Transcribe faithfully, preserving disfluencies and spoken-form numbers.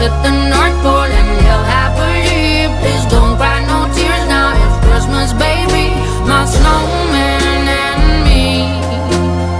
Flip the